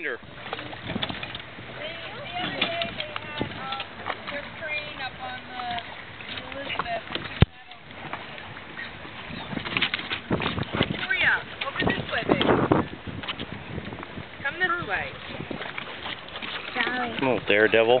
They their crane up on the Elizabeth. Victoria, over this way, baby. Come this way. Little daredevil.